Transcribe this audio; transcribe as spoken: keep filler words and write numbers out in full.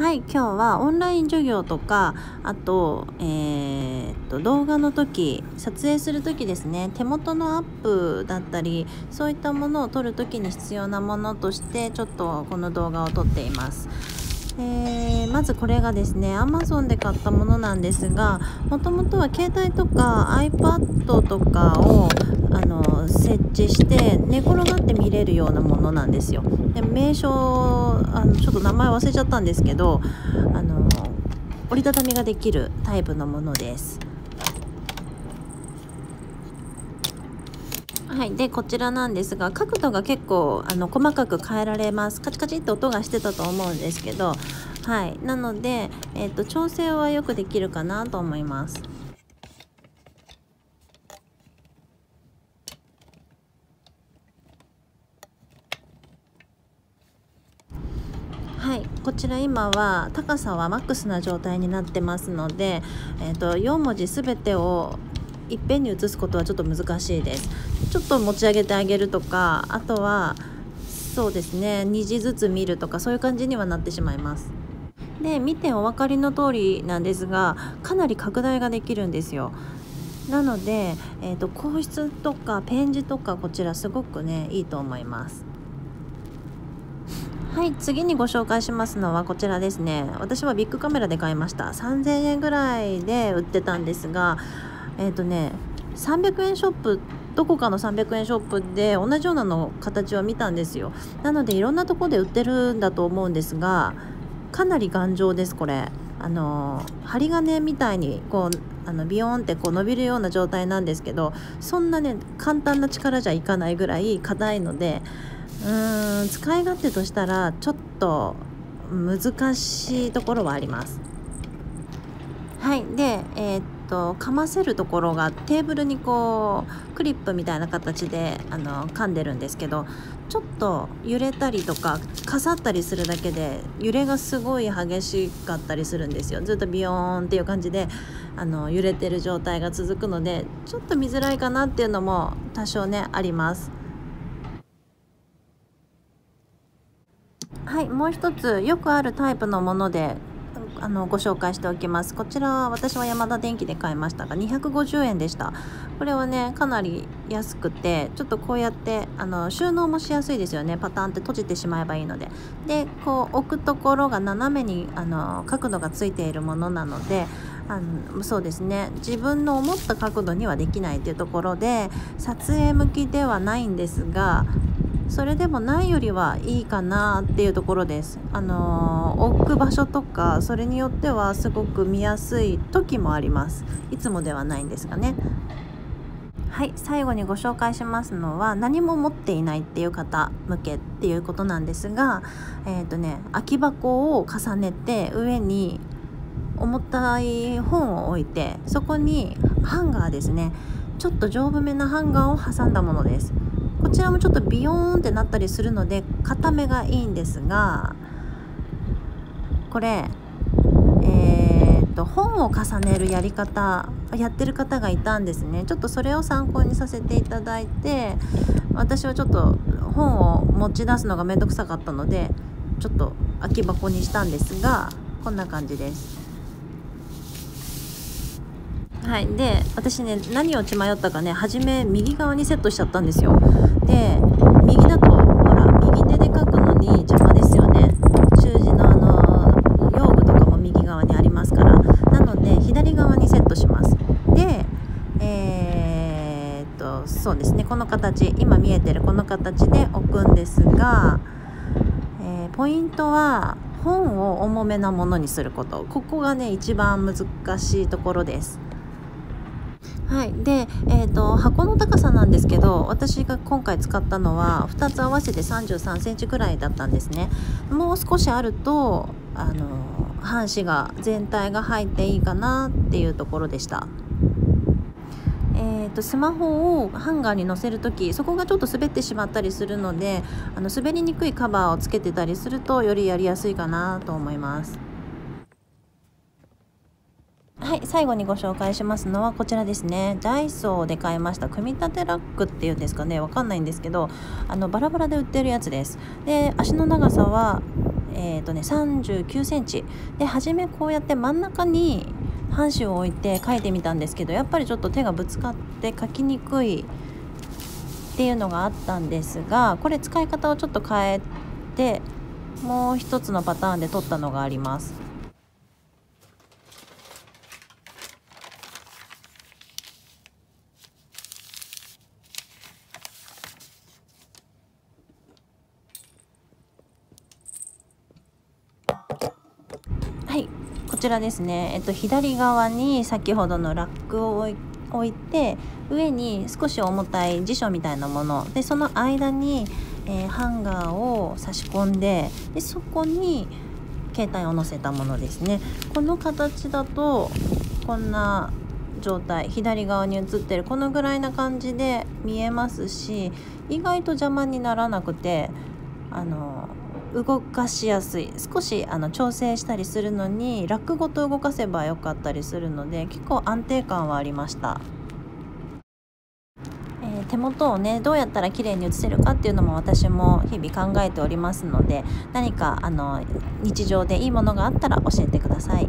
はい、今日はオンライン授業とか、あと、えー、っと動画の時、撮影する時ですね、手元のアップだったりそういったものを撮る時に必要なものとしてちょっとこの動画を撮っています。えー、まずこれがですね アマゾン で買ったものなんですが、もともとは携帯とか アイパッド とかをあの設置して寝転がって見れるようなものなんですよ。で名称あのちょっと名前忘れちゃったんですけど、あの折りたたみができるタイプのものです。はい、でこちらなんですが、角度が結構あの細かく変えられます。カチカチって音がしてたと思うんですけど、はい、なので、えーと、調整はよくできるかなと思います。はい、こちら今は高さはマックスな状態になってますので、えーと、よんもじ全てをいっぺんに写すことはちょっと難しいです。ちょっと持ち上げてあげるとか、あとはそうですねにじずつ見るとか、そういう感じにはなってしまいます。で見てお分かりの通りなんですが、かなり拡大ができるんですよ。なので、えーと、硬筆とかペン字とかこちらすごくねいいと思います。はい、次にご紹介しますのはこちらですね。私はビッグカメラで買いました。さんぜんえんぐらいで売ってたんですが、えーとね、さんびゃくえんショップ、どこかのさんびゃくえんショップで同じようなの形を見たんですよ。なのでいろんなとこで売ってるんだと思うんですが、かなり頑丈です。これあの針金みたいにこうあのビヨーンってこう伸びるような状態なんですけど、そんなね簡単な力じゃいかないぐらい硬いので、うーん使い勝手としたらちょっと難しいところはあります。はい、で、えーっとかませるところがテーブルにこうクリップみたいな形であの噛んでるんですけど、ちょっと揺れたりとかかさったりするだけで揺れがすごい激しかったりするんですよ。ずっとビヨーンっていう感じであの揺れてる状態が続くので、ちょっと見づらいかなっていうのも多少ねあります。はい、もう一つよくあるタイプのものであのご紹介しておきます。こちらは私はヤマダ電機で買いましたがにひゃくごじゅうえんでした。これはねかなり安くて、ちょっとこうやってあの収納もしやすいですよね。パタンって閉じてしまえばいいので、でこう置くところが斜めにあの角度がついているものなので、あのそうですね自分の思った角度にはできないというところで、撮影向きではないんですが、それでもないよりはいいかなっていうところです。あのー、置く場所とかそれによってはすごく見やすい時もあります。いつもではないんですがね。はい、最後にご紹介しますのは何も持っていないっていう方向けっていうことなんですが、えーとね、空き箱を重ねて上に重たい本を置いて、そこにハンガーですね、ちょっと丈夫めなハンガーを挟んだものです。こちらもちょっとビヨーンってなったりするので固めがいいんですが、これ、えー、と本を重ねるやり方やってる方がいたんですね。ちょっとそれを参考にさせていただいて、私はちょっと本を持ち出すのが面倒くさかったのでちょっと空き箱にしたんですが、こんな感じです。はい、で私ね何を血迷ったかね、初め右側にセットしちゃったんですよ。で右だとほら右手で書くのに邪魔ですよね。習字のあの用具とかも右側にありますから、なので左側にセットします。でえー、っとそうですねこの形、今見えてるこの形で置くんですが、えー、ポイントは本を重めなものにすること、ここがね一番難しいところです。はい、で、えーと、箱の高さなんですけど、私が今回使ったのはふたつ合わせてさんじゅうさんセンチくらいだったんですね。もう少しあるとあの半紙が全体が入っていいかなっていうところでした。えーと、スマホをハンガーに載せるとき、そこがちょっと滑ってしまったりするので、あの滑りにくいカバーをつけてたりするとよりやりやすいかなと思います。はい、最後にご紹介しますのはこちらですね。ダイソーで買いました組み立てラックっていうんですかね、わかんないんですけど、あのバラバラで売ってるやつです。で足の長さは、えーとね、さんじゅうきゅうセンチで、初めこうやって真ん中に半紙を置いて描いてみたんですけど、やっぱりちょっと手がぶつかって描きにくいっていうのがあったんですが、これ使い方をちょっと変えてもう一つのパターンで撮ったのがあります。はい、こちらですね、えっと、左側に先ほどのラックを置いて置いて上に少し重たい辞書みたいなもので、その間に、えー、ハンガーを差し込ん で, でそこに携帯を載せたものですね。この形だとこんな状態、左側に写ってるこのぐらいな感じで見えますし、意外と邪魔にならなくて、あの動かしやすい、少しあの調整したりするのにラックごと動かせばよかったりするので、結構安定感はありました。えー、手元をね、どうやったら綺麗に写せるかっていうのも私も日々考えておりますので、何かあの日常でいいものがあったら教えてください。